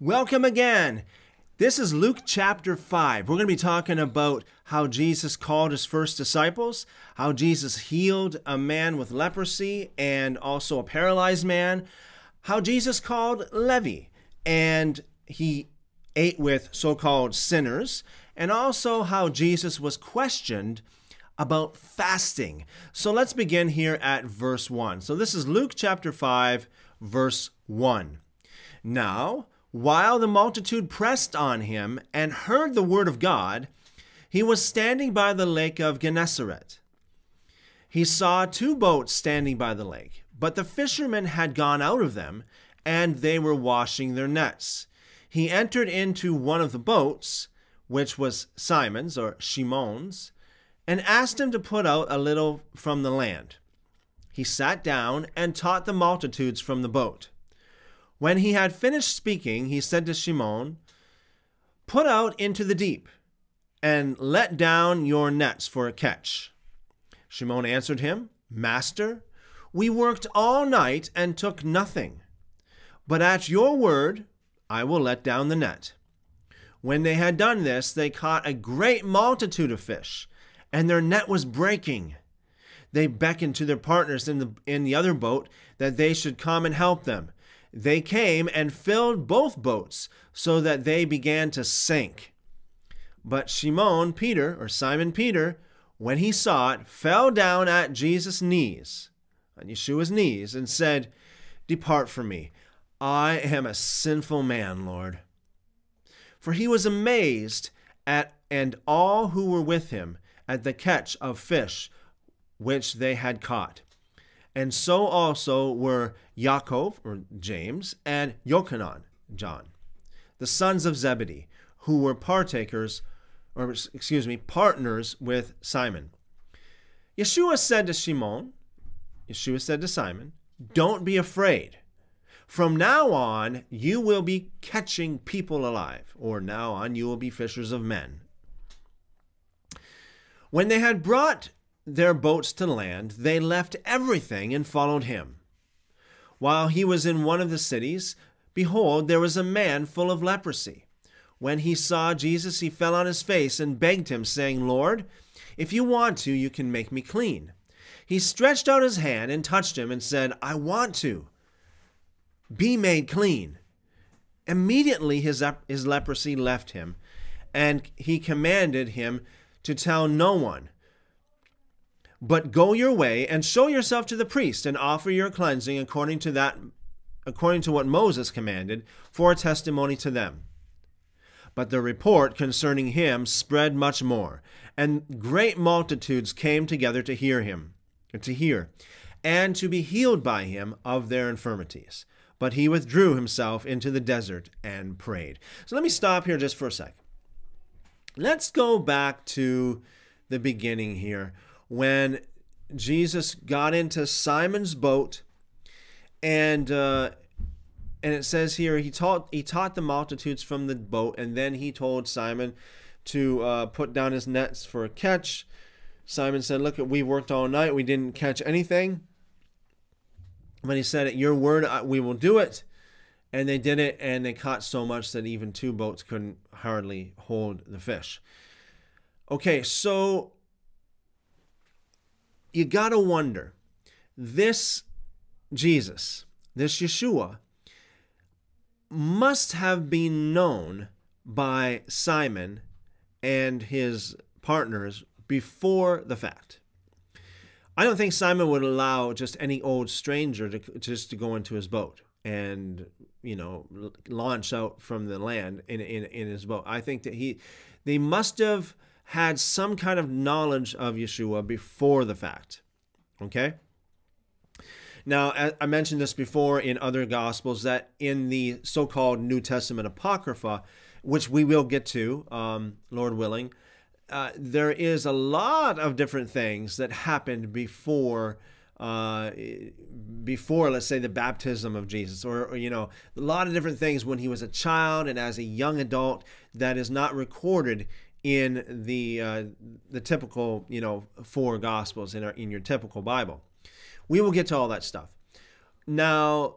Welcome again. This is Luke chapter 5. We're going to be talking about how Jesus called his first disciples, how Jesus healed a man with leprosy and also a paralyzed man, how Jesus called Levi and he ate with so-called sinners, and also how Jesus was questioned about fasting. So let's begin here at verse 1. So this is Luke chapter 5, verse 1. Now, while the multitude pressed on him and heard the word of God, he was standing by the lake of Gennesaret. He saw two boats standing by the lake, but the fishermen had gone out of them, and they were washing their nets. He entered into one of the boats, which was Simon's or Shimon's, and asked him to put out a little from the land. He sat down and taught the multitudes from the boat. When he had finished speaking, he said to Shimon, "Put out into the deep, and let down your nets for a catch." Shimon answered him, "Master, we worked all night and took nothing, but at your word I will let down the net." When they had done this, they caught a great multitude of fish, and their net was breaking. They beckoned to their partners in the other boat that they should come and help them. They came and filled both boats so that they began to sink. But Simon Peter, when he saw it, fell down at Jesus' knees, on Yeshua's knees, and said, "Depart from me. I am a sinful man, Lord." For he was amazed at and all who were with him at the catch of fish which they had caught. And so also were Yaakov, or James, and Yochanan, John, the sons of Zebedee, who were partners with Simon. Yeshua said to Simon, "Don't be afraid. From now on, you will be catching people alive," or now on you will be fishers of men. When they had brought their boats to land, they left everything and followed him. While he was in one of the cities, behold, there was a man full of leprosy. When he saw Jesus, he fell on his face and begged him, saying, "Lord, if you want to, you can make me clean." He stretched out his hand and touched him and said, "I want to. Be made clean." Immediately his leprosy left him, and he commanded him to tell no one, but go your way and show yourself to the priest and offer your cleansing according to what Moses commanded, for a testimony to them. But the report concerning him spread much more, and great multitudes came together to hear him, and to be healed by him of their infirmities. But he withdrew himself into the desert and prayed. So let me stop here just for a second. Let's go back to the beginning here, when Jesus got into Simon's boat, and it says here he taught the multitudes from the boat, and then he told Simon to put down his nets for a catch. Simon said, "Look, we worked all night, we didn't catch anything." But he said, "At your word, we will do it." And they did it, and they caught so much that even two boats couldn't hardly hold the fish. Okay, so you got to wonder, this Jesus, this Yeshua, must have been known by Simon and his partners before the fact. I don't think Simon would allow just any old stranger to go into his boat and, you know, launch out from the land in his boat. I think that they must have had some kind of knowledge of Yeshua before the fact, okay? Now, I mentioned this before in other Gospels, that in the so-called New Testament Apocrypha, which we will get to, Lord willing, there is a lot of different things that happened before, let's say, the baptism of Jesus, or you know, a lot of different things when he was a child and as a young adult that is not recorded in the typical, you know, four Gospels in your typical Bible. We will get to all that stuff. Now,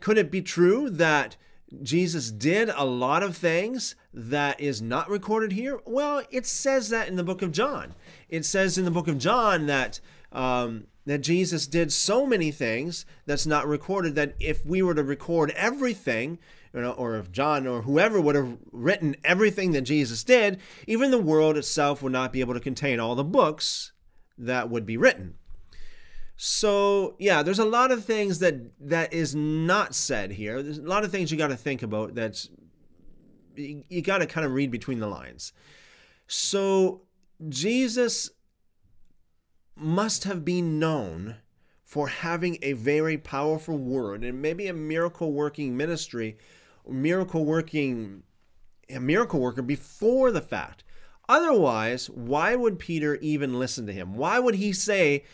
could it be true that Jesus did a lot of things that is not recorded here. Well, it says that in the book of John. It says in the book of John that that Jesus did so many things that's not recorded, that if we were to record everything, you know, or if John or whoever would have written everything that Jesus did, even the world itself would not be able to contain all the books that would be written. So, yeah, there's a lot of things that is not said here. There's a lot of things you got to think about. That's, you got to kind of read between the lines. So Jesus must have been known for having a very powerful word and maybe a miracle-working ministry, a miracle worker before the fact. Otherwise, why would Peter even listen to him? Why would he say,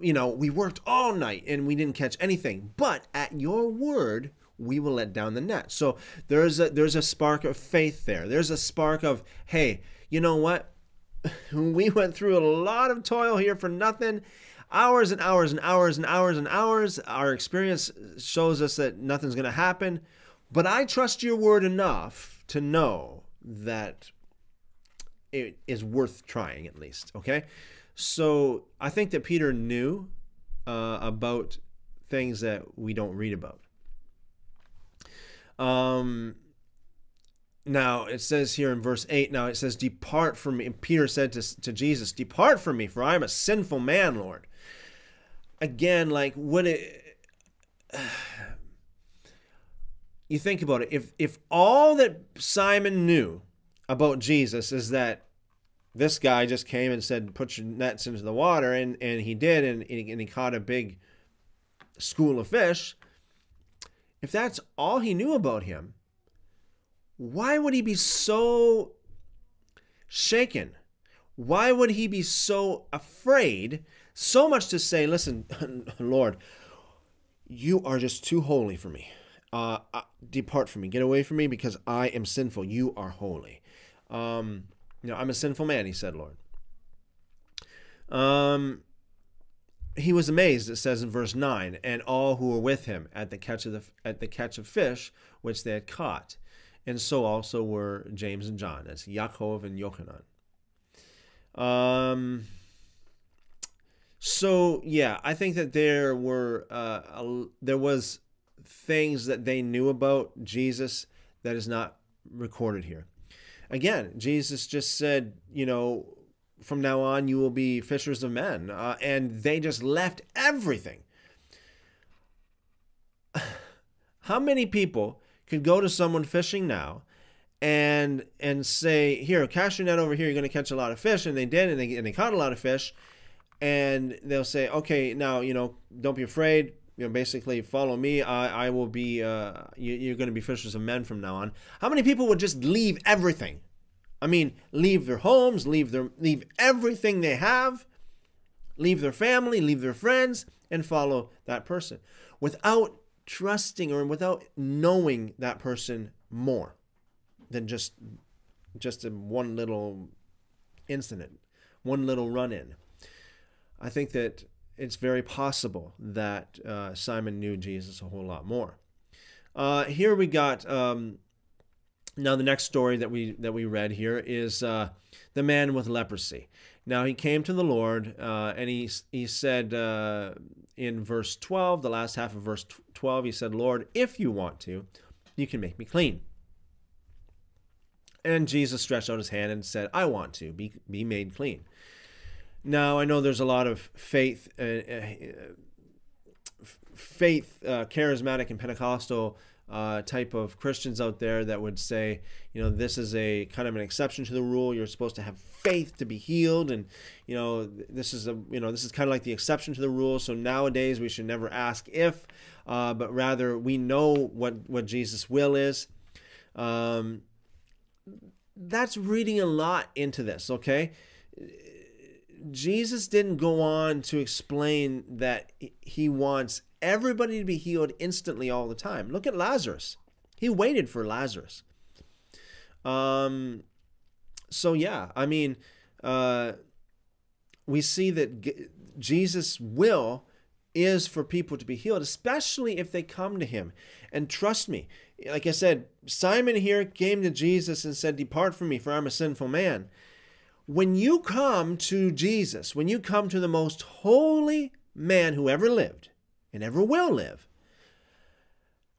you know, we worked all night and we didn't catch anything, but at your word, we will let down the net. So there's a spark of faith there. There's a spark of, hey, you know what? We went through a lot of toil here for nothing. Hours and hours and hours and hours and hours. Our experience shows us that nothing's going to happen. But I trust your word enough to know that it is worth trying at least, okay? So I think that Peter knew about things that we don't read about. Now it says here in verse 8, now it says, depart from me. And Peter said to Jesus, depart from me, for I am a sinful man, Lord. Again, like, would it... You think about it. If all that Simon knew about Jesus is that this guy just came and said, put your nets into the water, and he did, and he caught a big school of fish. If that's all he knew about him, why would he be so shaken? Why would he be so afraid? So much to say, listen, Lord, you are just too holy for me. Depart from me. Get away from me because I am sinful. You are holy. You know, I'm a sinful man, he said, Lord. He was amazed, it says in verse 9, and all who were with him at the catch of fish which they had caught, and so also were James and John. That's Yaakov and Yochanan. So yeah, I think that there were there was things that they knew about Jesus that is not recorded here. Again, Jesus just said, you know, from now on, you will be fishers of men. And they just left everything. How many people could go to someone fishing now and say, here, cast your net over here, you're going to catch a lot of fish. And they did, and they caught a lot of fish. And they'll say, okay, now, you know, don't be afraid. You know, basically, follow me. I will be, you're going to be fishers of men from now on. How many people would just leave everything? I mean, leave their homes, leave everything they have, leave their family, leave their friends, and follow that person without trusting or without knowing that person more than just one little incident, one little run-in. I think that it's very possible that Simon knew Jesus a whole lot more. Here we got, now the next story that we read here is the man with leprosy. Now he came to the Lord and he said in verse 12, the last half of verse 12, he said, Lord, if you want to, you can make me clean. And Jesus stretched out his hand and said, I want to be made clean. Now, I know there's a lot of faith, charismatic and Pentecostal type of Christians out there that would say, you know, this is a kind of an exception to the rule. You're supposed to have faith to be healed. And, you know, this is kind of like the exception to the rule. So nowadays we should never ask if, but rather we know what Jesus' will is. That's reading a lot into this, okay? Jesus didn't go on to explain that he wants everybody to be healed instantly all the time. Look at Lazarus. He waited for Lazarus. So yeah, I mean, we see that Jesus' will is for people to be healed, especially if they come to him. And trust me, Like I said, Simon here came to Jesus and said, "Depart from me, for I'm a sinful man." When you come to Jesus, when you come to the most holy man who ever lived and ever will live,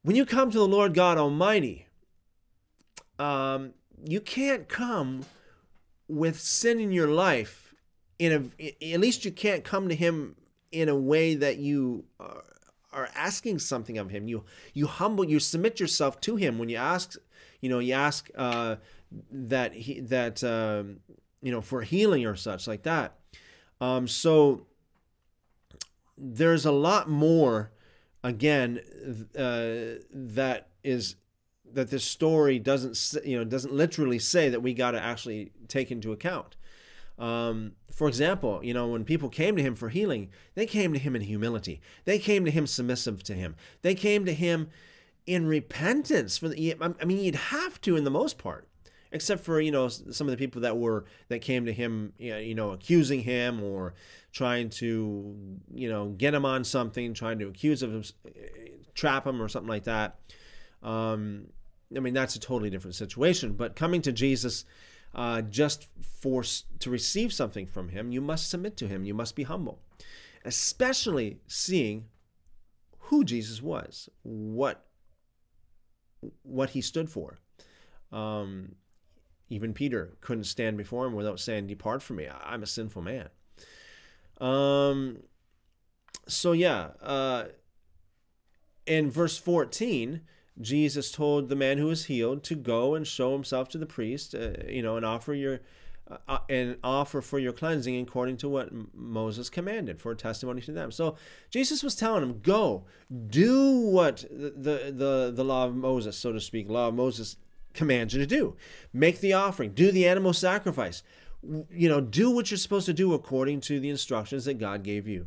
when you come to the Lord God Almighty, you can't come with sin in your life. At least you can't come to him in a way that you are asking something of him. You humble, you submit yourself to him when you ask. You ask for healing or such like that. So there's a lot more. Again, that this story doesn't literally say that we got to actually take into account. For example, when people came to him for healing, they came to him in humility. They came to him submissive to him. They came to him in repentance. I mean, you'd have to in the most part, except for, some of the people that came to him, accusing him or trying to, get him on something, trying to accuse him, trap him or something like that. I mean, that's a totally different situation. But coming to Jesus just to receive something from him, you must submit to him. You must be humble, especially seeing who Jesus was, what he stood for. Even Peter couldn't stand before him without saying, "Depart from me, I'm a sinful man." So yeah, in verse 14, Jesus told the man who was healed to go and show himself to the priest, and offer for your cleansing according to what Moses commanded for a testimony to them. So Jesus was telling him, go, do what the law of Moses, so to speak, law of Moses commands you to do. Make the offering, do the animal sacrifice, do what you're supposed to do according to the instructions that God gave you.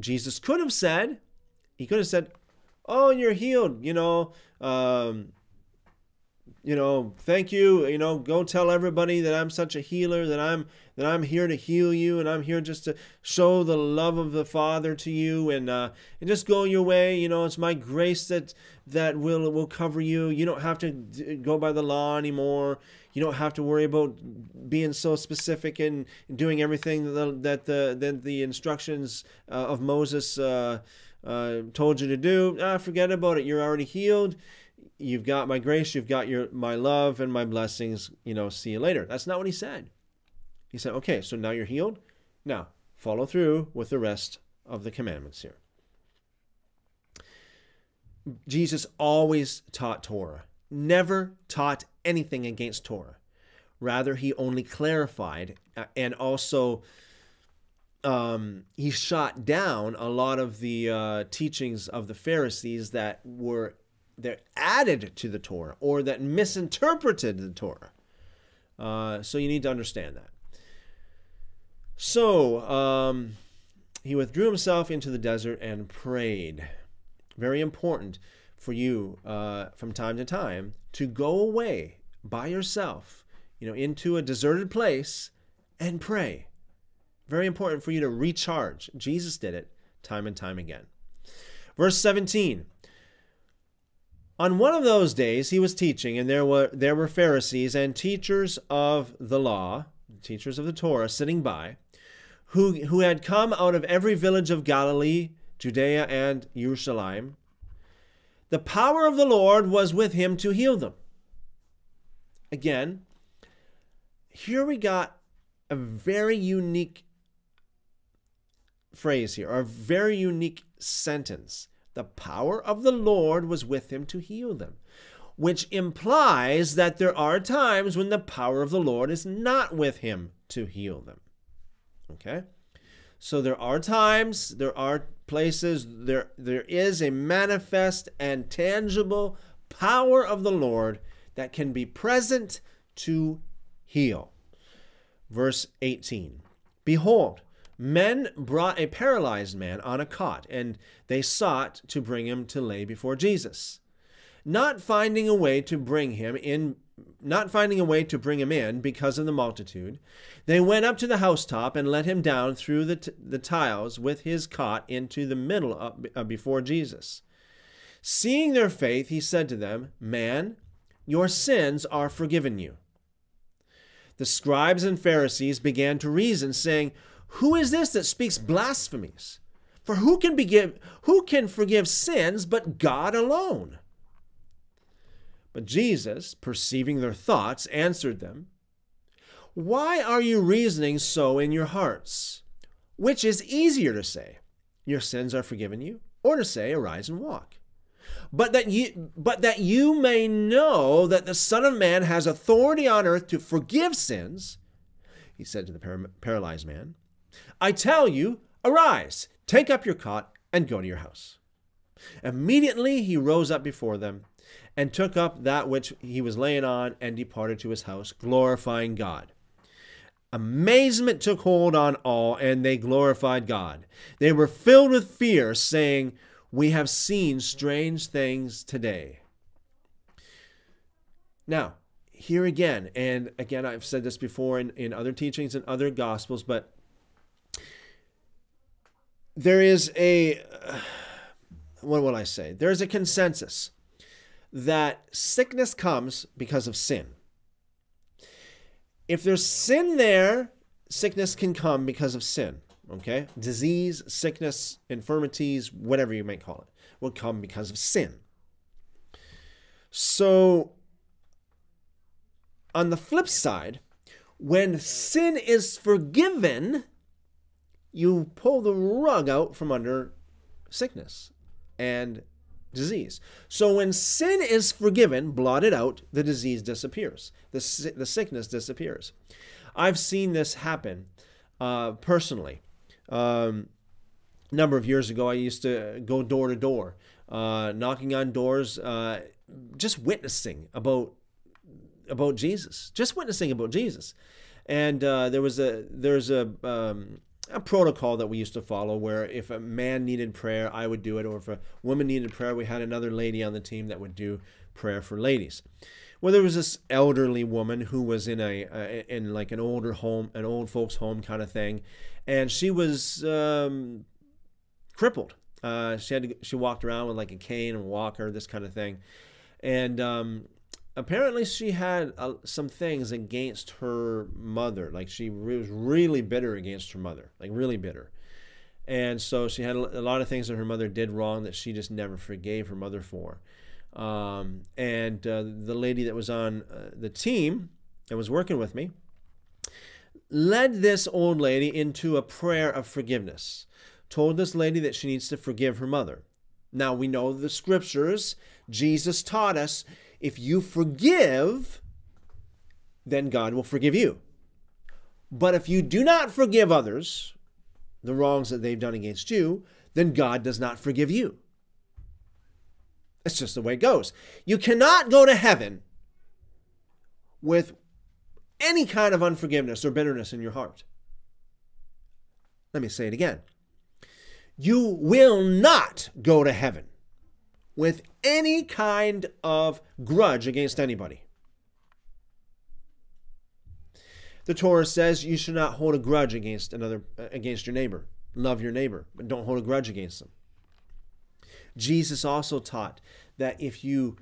Jesus could have said, "Oh, you're healed, thank you, go tell everybody that I'm such a healer, that I'm here to heal you, and I'm here just to show the love of the Father to you, and just go your way, it's my grace that will cover you. You don't have to go by the law anymore. You don't have to worry about being so specific and doing everything that the instructions of Moses told you to do. Forget about it. You're already healed. You've got my grace. You've got my love and my blessings. See you later." That's not what he said. He said, "Okay, so now you're healed. Now follow through with the rest of the commandments here." Jesus always taught Torah, never taught anything against Torah. Rather, he only clarified, and also he shot down a lot of the teachings of the Pharisees that added to the Torah or that misinterpreted the Torah. So you need to understand that. So he withdrew himself into the desert and prayed. Very important for you from time to time to go away by yourself, into a deserted place and pray. Very important for you to recharge. Jesus did it time and time again. Verse 17. On one of those days he was teaching, and there were Pharisees and teachers of the law, teachers of the Torah, sitting by, who had come out of every village of Galilee, Judea, and Jerusalem. The power of the Lord was with him to heal them. Again, here we got a very unique phrase here, or a very unique sentence. The power of the Lord was with him to heal them, which implies that there are times when the power of the Lord is not with him to heal them. Okay? So there are times, there are places, there is a manifest and tangible power of the Lord that can be present to heal. Verse 18. Behold, men brought a paralyzed man on a cot, and they sought to bring him to lay before Jesus. Not finding a way to bring him in because of the multitude, they went up to the housetop and let him down through the tiles with his cot into the middle before Jesus. Seeing their faith, he said to them, "Man, your sins are forgiven you." The scribes and Pharisees began to reason, saying, "Who is this that speaks blasphemies? For who can forgive sins but God alone?" But Jesus, perceiving their thoughts, answered them, "Why are you reasoning so in your hearts? Which is easier to say, 'Your sins are forgiven you,' or to say, 'Arise and walk'? But that you may know that the Son of Man has authority on earth to forgive sins," he said to the paralyzed man, "I tell you, arise, take up your cot, and go to your house." Immediately he rose up before them and took up that which he was laying on and departed to his house, glorifying God. Amazement took hold on all, and they glorified God. They were filled with fear, saying, "We have seen strange things today." Now, here again, and again, I've said this before in other teachings and other gospels, but there is a, what will I say? There is a consensus that sickness comes because of sin. If there's sin there, sickness can come because of sin, okay? Disease, sickness, infirmities, whatever you might call it, will come because of sin. So, on the flip side, when sin is forgiven, you pull the rug out from under sickness and disease. So when sin is forgiven, blotted out, the disease disappears. The sickness disappears. I've seen this happen personally. A number of years ago, I used to go door to door, knocking on doors, just witnessing about Jesus. Just witnessing about Jesus. And there's a protocol that we used to follow where if a man needed prayer, I would do it. Or if a woman needed prayer, we had another lady on the team that would do prayer for ladies. Well, there was this elderly woman who was in like an older home, an old folks home kind of thing. And she was crippled. She walked around with like a cane and walker, this kind of thing. And apparently she had some things against her mother. Like she was really bitter against her mother, like really bitter. And so she had a lot of things that her mother did wrong that she just never forgave her mother for. The lady that was on the team that was working with me led this old lady into a prayer of forgiveness, told this lady that she needs to forgive her mother. Now we know the scriptures, Jesus taught us, if you forgive, then God will forgive you. But if you do not forgive others, the wrongs that they've done against you, then God does not forgive you. It's just the way it goes. You cannot go to heaven with any kind of unforgiveness or bitterness in your heart. Let me say it again. You will not go to heaven with any kind of grudge against anybody. The Torah says you should not hold a grudge against your neighbor. Love your neighbor, but don't hold a grudge against them. Jesus also taught that if you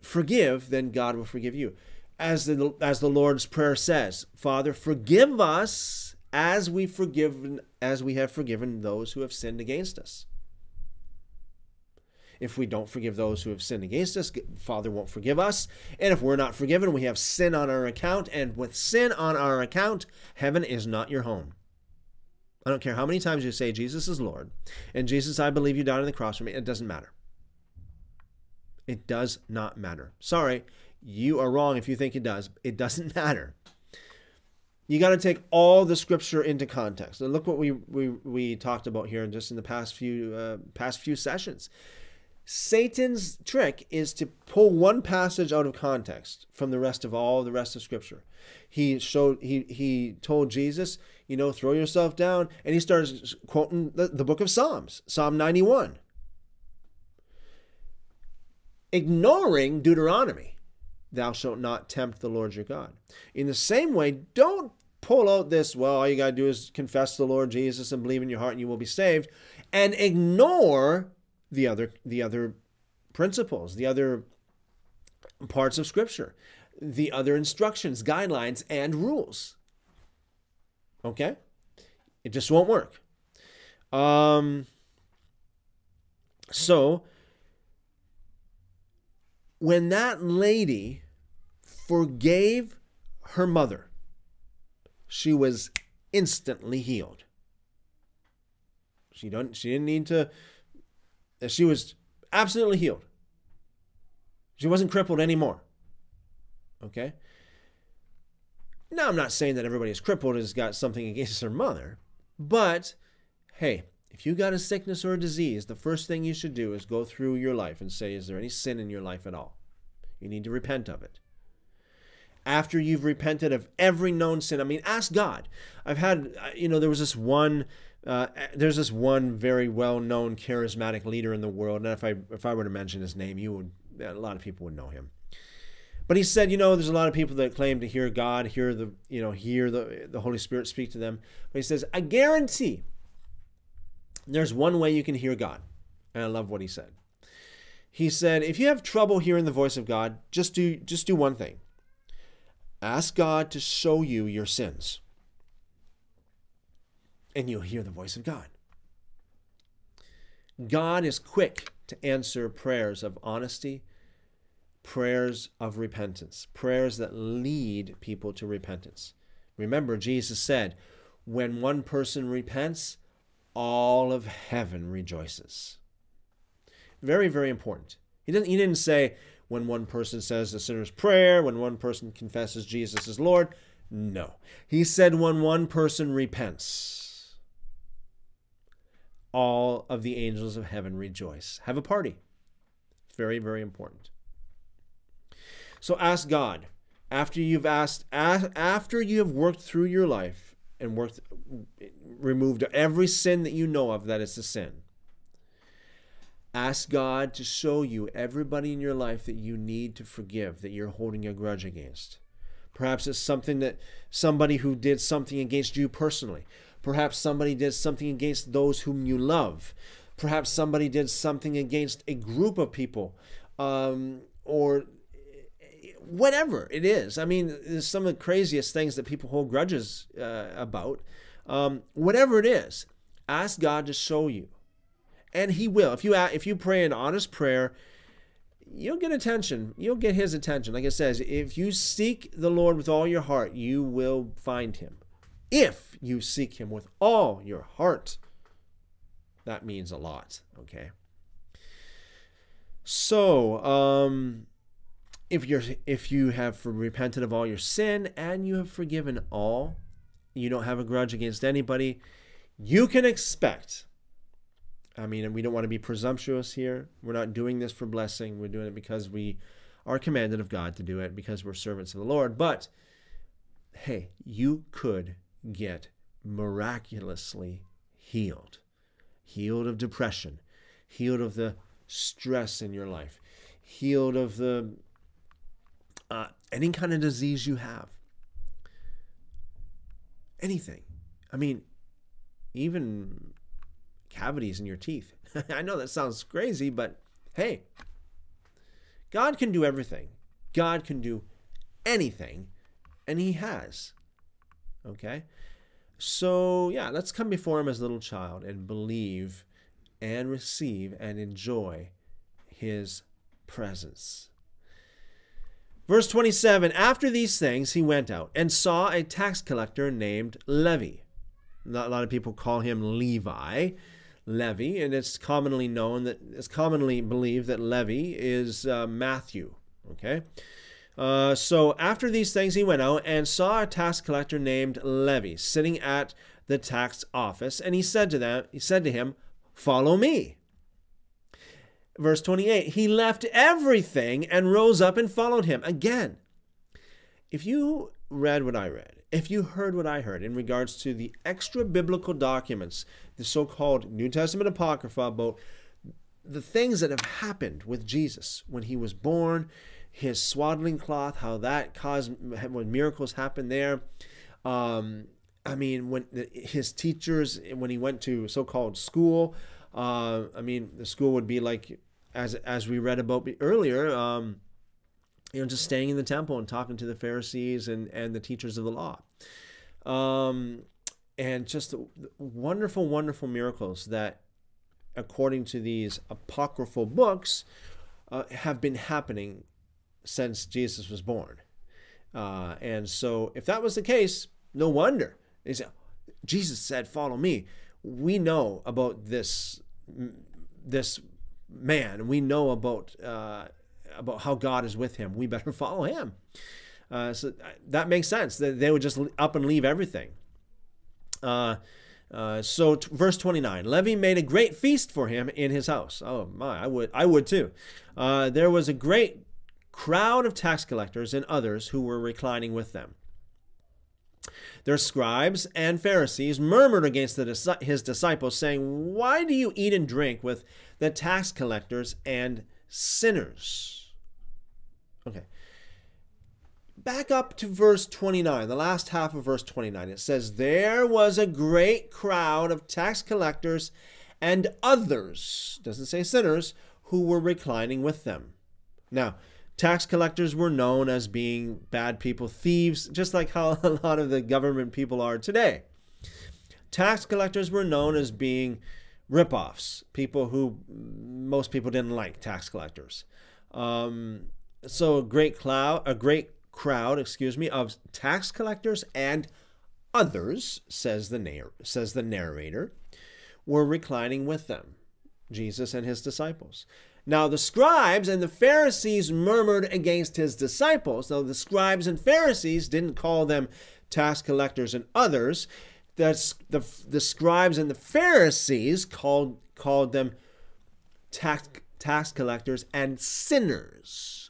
forgive, then God will forgive you. As the Lord's Prayer says, "Father, forgive us as we have forgiven those who have sinned against us." If we don't forgive those who have sinned against us, Father won't forgive us. And if we're not forgiven, we have sin on our account. And with sin on our account, heaven is not your home. I don't care how many times you say, "Jesus is Lord," and "Jesus, I believe you died on the cross for me." It doesn't matter. It does not matter. Sorry, you are wrong if you think it does. It doesn't matter. You got to take all the scripture into context. And look what we talked about here just in the past few sessions. Satan's trick is to pull one passage out of context from the rest of scripture. He told Jesus, you know, throw yourself down, and he starts quoting the book of Psalms, Psalm 91, ignoring Deuteronomy, "Thou shalt not tempt the Lord your God." In the same way, don't pull out this, well, all you got to do is confess the Lord Jesus and believe in your heart and you will be saved, and ignore the other principles, the other parts of Scripture, the other instructions, guidelines, and rules. Okay? It just won't work. So, when that lady forgave her mother, she was instantly healed. She didn't need to. She was absolutely healed. She wasn't crippled anymore. Okay? Now, I'm not saying that everybody who's crippled has got something against their mother, but hey, if you got a sickness or a disease, the first thing you should do is go through your life and say, is there any sin in your life at all? You need to repent of it. After you've repented of every known sin, I mean, ask God. I've had, you know, there's this one very well-known charismatic leader in the world, and if I were to mention his name, a lot of people would know him. But he said, you know, there's a lot of people that claim to hear God, hear the Holy Spirit speak to them. But he says, I guarantee there's one way you can hear God. And I love what he said. He said, if you have trouble hearing the voice of God, just do one thing. Ask God to show you your sins, and you'll hear the voice of God. God is quick to answer prayers of honesty, prayers of repentance, prayers that lead people to repentance. Remember, Jesus said, when one person repents, all of heaven rejoices. Very, very important. He didn't say, when one person says the sinner's prayer, when one person confesses Jesus is Lord. No. He said, when one person repents, all of the angels of heaven rejoice. Have a party. Very, very important. So ask God. After you have worked through your life and removed every sin that you know of that is a sin, ask God to show you everybody in your life that you need to forgive, that you're holding a grudge against. Perhaps it's something that somebody who did something against you personally. Perhaps somebody did something against those whom you love. Perhaps somebody did something against a group of people, or whatever it is. I mean, there's some of the craziest things that people hold grudges about. Whatever it is, ask God to show you. And he will. If you pray an honest prayer, you'll get attention. You'll get his attention. Like it says, if you seek the Lord with all your heart, you will find him. If you seek him with all your heart, that means a lot, okay? So, if you have repented of all your sin and you have forgiven all, you don't have a grudge against anybody, you can expect, I mean, and we don't want to be presumptuous here. We're not doing this for blessing. We're doing it because we are commanded of God to do it, because we're servants of the Lord. But, hey, you could get miraculously healed. Healed of depression. Healed of the stress in your life. Healed of the any kind of disease you have. Anything. I mean, even cavities in your teeth. I know that sounds crazy, but hey, God can do everything. God can do anything, and he has. Okay? So, yeah, let's come before him as a little child and believe and receive and enjoy his presence. Verse 27, after these things, he went out and saw a tax collector named Levi. A lot of people call him Levi, Levi, and it's commonly known that, it's commonly believed that Levi is Matthew. Okay? So after these things, he went out and saw a tax collector named Levi sitting at the tax office. And he said to him, follow me. Verse 28, he left everything and rose up and followed him. Again, if you read what I read, if you heard what I heard in regards to the extra biblical documents, the so-called New Testament Apocrypha, about the things that have happened with Jesus when he was born, his swaddling cloth, how that caused, when miracles happened there. I mean, when his teachers, when he went to so-called school, I mean, the school would be like as we read about earlier, you know, just staying in the temple and talking to the Pharisees and the teachers of the law. And just wonderful, wonderful miracles that, according to these apocryphal books, have been happening since Jesus was born. And so if that was the case, no wonder. They said, Jesus said, follow me. We know about this man. We know about how God is with him. We better follow him. So that makes sense. They would just up and leave everything. So verse 29, Levi made a great feast for him in his house. Oh my, I would too. There was a great crowd of tax collectors and others who were reclining with them. Their scribes and Pharisees murmured against his disciples, saying, "Why do you eat and drink with the tax collectors and sinners?" Okay. Back up to verse 29, the last half of verse 29. It says, there was a great crowd of tax collectors and others, doesn't say sinners, who were reclining with them. Now, tax collectors were known as being bad people, thieves, just like how a lot of the government people are today. Tax collectors were known as being ripoffs, people who most people didn't like, tax collectors. So a great crowd, of tax collectors and others, says the narrator, were reclining with them, Jesus and his disciples. Now the scribes and the Pharisees murmured against his disciples. Now the scribes and Pharisees didn't call them tax collectors and others. The scribes and the Pharisees called them tax collectors and sinners.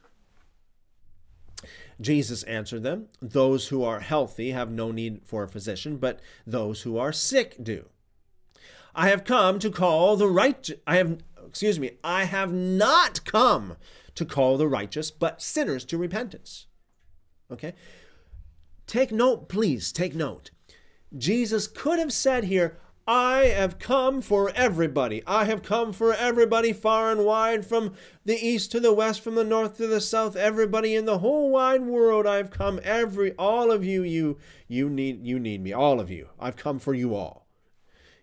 Jesus answered them, those who are healthy have no need for a physician, but those who are sick do. I have come to call the righteous, I have not come to call the righteous, but sinners to repentance. Okay? Take note, please, take note. Jesus could have said here, I have come for everybody. I have come for everybody far and wide, from the east to the west, from the north to the south, everybody in the whole wide world. I've come, all of you, you need me, all of you. I've come for you all.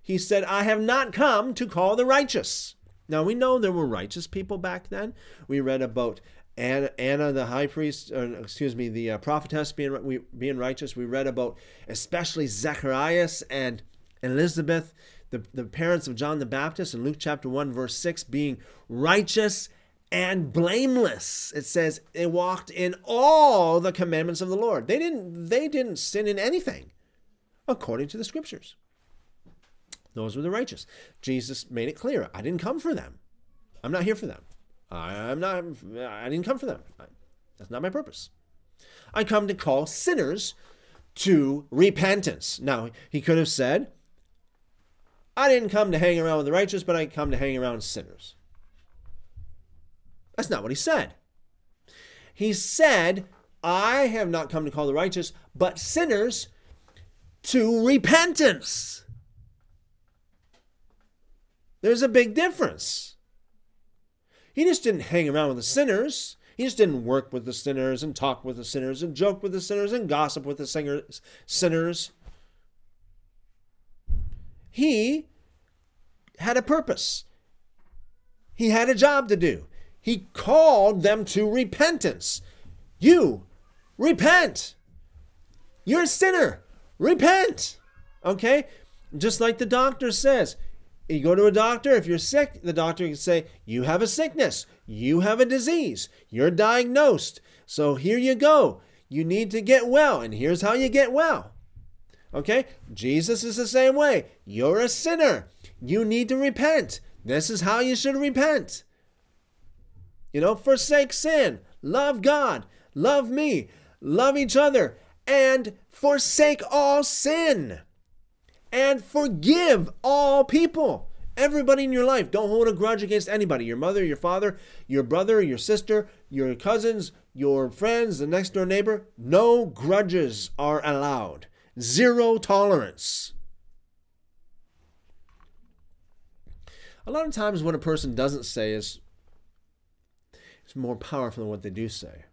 He said, I have not come to call the righteous. Now we know there were righteous people back then. We read about Anna the high priest, the prophetess being righteous. We read about especially Zacharias and Elizabeth, the parents of John the Baptist, in Luke chapter 1, verse 6, being righteous and blameless. It says they walked in all the commandments of the Lord. They didn't sin in anything, according to the scriptures. Those were the righteous. Jesus made it clear, I didn't come for them. I'm not here for them. I didn't come for them. That's not my purpose. I come to call sinners to repentance. Now, he could have said, I didn't come to hang around with the righteous, but I come to hang around sinners. That's not what he said. He said, I have not come to call the righteous, but sinners to repentance. There's a big difference. He just didn't hang around with the sinners. He just didn't work with the sinners and talk with the sinners and joke with the sinners and gossip with the sinners. He had a purpose. He had a job to do. He called them to repentance. You, repent. You're a sinner. Repent. Okay? Just like the doctor says. You go to a doctor, if you're sick, the doctor can say, you have a sickness. You have a disease. You're diagnosed. So here you go. You need to get well. And here's how you get well. Okay, Jesus is the same way. You're a sinner. You need to repent. This is how you should repent. You know, forsake sin. Love God. Love me. Love each other. And forsake all sin. And forgive all people. Everybody in your life. Don't hold a grudge against anybody. Your mother, your father, your brother, your sister, your cousins, your friends, the next door neighbor. No grudges are allowed. Zero tolerance. A lot of times what a person doesn't say is It's more powerful than what they do say.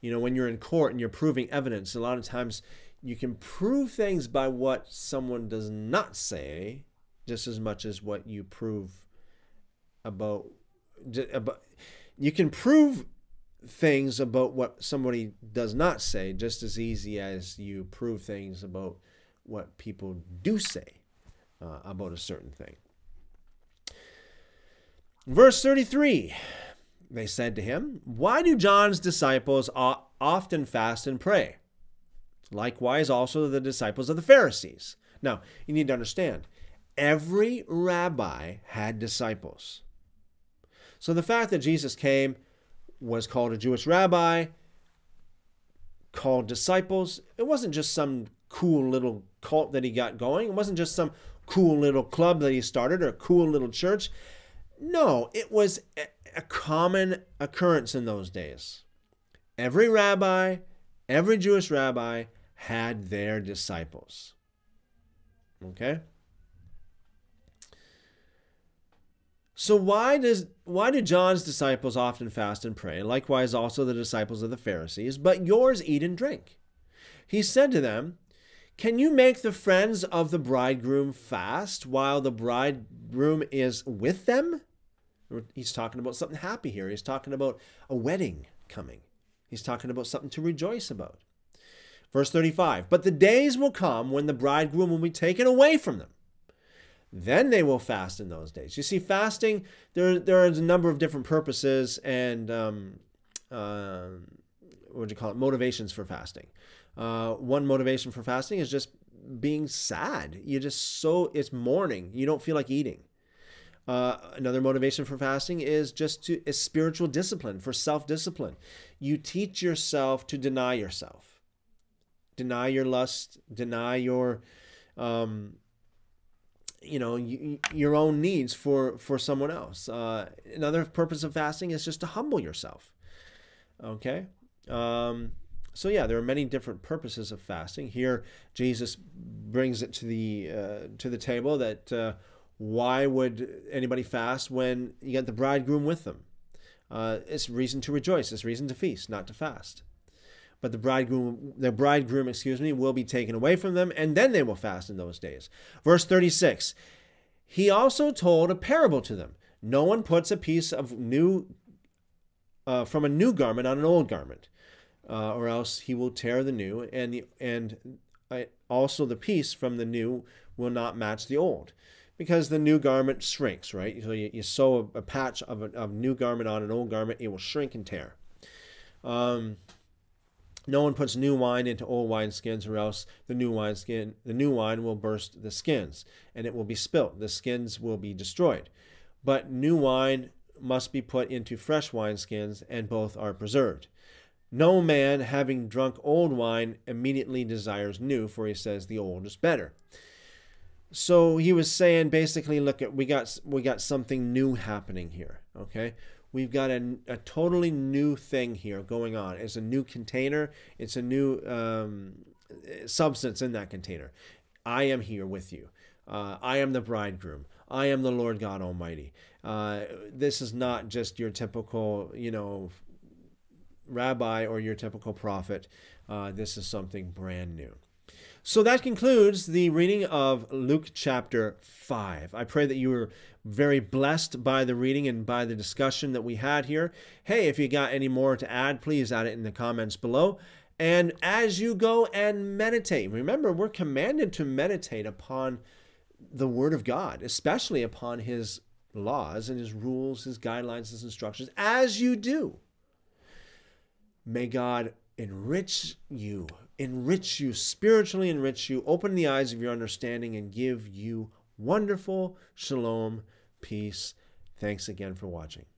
You know, when you're in court and you're proving evidence, a lot of times you can prove things by what someone does not say just as much as what you prove about. You can prove things about what somebody does not say just as easy as you prove things about what people do say about a certain thing. Verse 33, they said to him, "Why do John's disciples often fast and pray? Likewise also the disciples of the Pharisees." Now, you need to understand, every rabbi had disciples. So the fact that Jesus came, was called a Jewish rabbi, called disciples, it wasn't just some cool little cult that he got going. It wasn't just some cool little club that he started or a cool little church. No, it was a common occurrence in those days. Every rabbi, every Jewish rabbi had their disciples. Okay? So why do John's disciples often fast and pray? Likewise also the disciples of the Pharisees, but yours eat and drink. He said to them, "Can you make the friends of the bridegroom fast while the bridegroom is with them?" He's talking about something happy here. He's talking about a wedding coming. He's talking about something to rejoice about. Verse 35, "But the days will come when the bridegroom will be taken away from them. Then they will fast in those days." You see, fasting, there is a number of different purposes and, motivations for fasting. One motivation for fasting is just being sad. It's mourning. You don't feel like eating. Another motivation for fasting is is spiritual discipline, for self-discipline. You teach yourself to deny yourself. Deny your lust, deny your... your own needs for someone else. Another purpose of fasting is just to humble yourself. Okay? So yeah, there are many different purposes of fasting. Here, Jesus brings it to the table that why would anybody fast when you got the bridegroom with them? It's reason to rejoice. It's reason to feast, not to fast. But the bridegroom, will be taken away from them, and then they will fast in those days. Verse 36, he also told a parable to them. No one puts a piece of from a new garment on an old garment, or else he will tear the new, and also the piece from the new will not match the old, because the new garment shrinks, right? So you sew a patch of a new garment on an old garment, it will shrink and tear. No one puts new wine into old wineskins, or else the new wine will burst the skins, and it will be spilt. The skins will be destroyed. But new wine must be put into fresh wineskins, and both are preserved. No man, having drunk old wine, immediately desires new, for he says the old is better. So he was saying, basically, look, we got something new happening here, okay? We've got a totally new thing here going on. It's a new container. It's a new substance in that container. I am here with you. I am the bridegroom. I am the Lord God Almighty. This is not just your typical, rabbi or your typical prophet. This is something brand new. So that concludes the reading of Luke chapter 5. I pray that you were very blessed by the reading and by the discussion that we had here. Hey, if you got any more to add, please add it in the comments below. And as you go and meditate, remember, we're commanded to meditate upon the Word of God, especially upon His laws and His rules, His guidelines, His instructions. As you do, may God enrich you. Enrich you, spiritually enrich you, open the eyes of your understanding, and give you wonderful shalom, peace. Thanks again for watching.